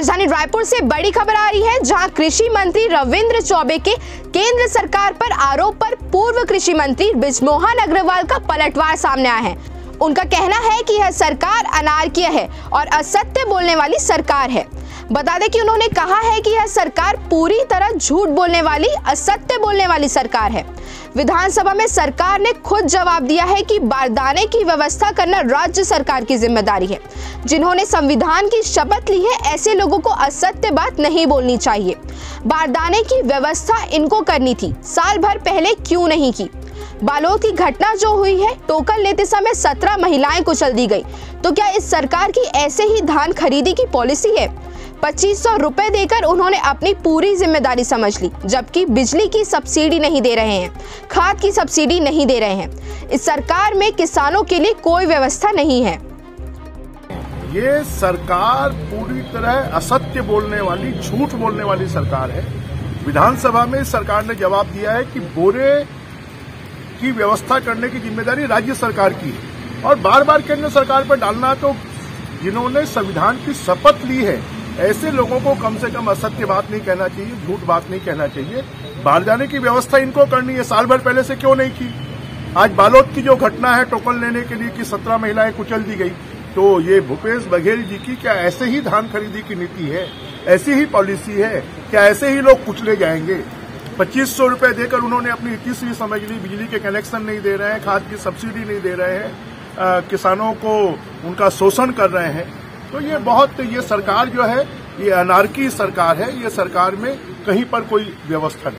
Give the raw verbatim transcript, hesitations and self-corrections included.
राजधानी रायपुर से बड़ी खबर आ रही है, जहां कृषि मंत्री रविंद्र चौबे के केंद्र सरकार पर आरोप पर पूर्व कृषि मंत्री बृजमोहन अग्रवाल का पलटवार सामने आया है। उनका कहना है कि यह सरकार अनार्किय है और असत्य बोलने वाली सरकार है। बता दें कि उन्होंने कहा है कि यह सरकार पूरी तरह झूठ बोलने वाली, असत्य बोलने वाली सरकार है। विधानसभा में सरकार ने खुद जवाब दिया है कि बारदाने की व्यवस्था करना राज्य सरकार की जिम्मेदारी है। जिन्होंने संविधान की शपथ ली है, ऐसे लोगों को असत्य बात नहीं बोलनी चाहिए। बारदाने की व्यवस्था इनको करनी थी, साल भर पहले क्यों नहीं की। बालोद की घटना जो हुई है, टोकन लेते समय सत्रह महिलाएं कुचल दी गई, तो क्या इस सरकार की ऐसे ही धान खरीदी की पॉलिसी है। पच्चीस सौ रुपए देकर उन्होंने अपनी पूरी जिम्मेदारी समझ ली, जबकि बिजली की सब्सिडी नहीं दे रहे हैं, खाद की सब्सिडी नहीं दे रहे हैं। इस सरकार में किसानों के लिए कोई व्यवस्था नहीं है। ये सरकार पूरी तरह असत्य बोलने वाली, झूठ बोलने वाली सरकार है। विधानसभा में सरकार ने जवाब दिया है कि बोरे की व्यवस्था करने की जिम्मेदारी राज्य सरकार की है और बार बार केंद्र सरकार पर डालना। तो जिन्होंने संविधान की शपथ ली है, ऐसे लोगों को कम से कम असत्य बात नहीं कहना चाहिए, झूठ बात नहीं कहना चाहिए। बारदाने की व्यवस्था इनको करनी है, साल भर पहले से क्यों नहीं की। आज बालोद की जो घटना है, टोकन लेने के लिए कि सत्रह महिलाएं कुचल दी गई, तो ये भूपेश बघेल जी की क्या ऐसे ही धान खरीदी की नीति है, ऐसी ही पॉलिसी है, क्या ऐसे ही लोग कुचले जाएंगे। पच्चीस सौ रुपये देकर उन्होंने अपनी इक्कीसवीं समझ ली, बिजली के कनेक्शन नहीं दे रहे हैं, खाद की सब्सिडी नहीं दे रहे हैं, आ, किसानों को उनका शोषण कर रहे हैं। तो ये बहुत ये सरकार जो है, ये अनार्की सरकार है। ये सरकार में कहीं पर कोई व्यवस्था नहीं।